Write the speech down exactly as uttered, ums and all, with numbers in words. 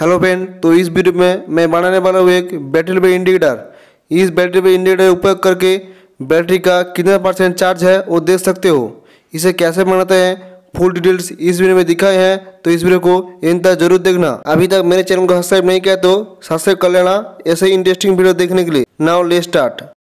Hello friend, तो इस video में मैं बनाने वाला हूँ एक बैटरी पे इंडिकेटर। इस बैटरी पे इंडिकेटर उपयोग करके बैटरी का कितना परसेंट चार्ज है वो देख सकते हो। इसे कैसे बनाते हैं फुल डिटेल्स इस वीडियो में दिखाए हैं, तो इस वीडियो को एंड तक जरूर देखना। अभी तक मेरे चैनल को सब्सक्राइब नहीं किया तो सब्सक्राइब कर लेना ऐसे ही इंटरेस्टिंग वीडियो देखने के लिए। Now let's start.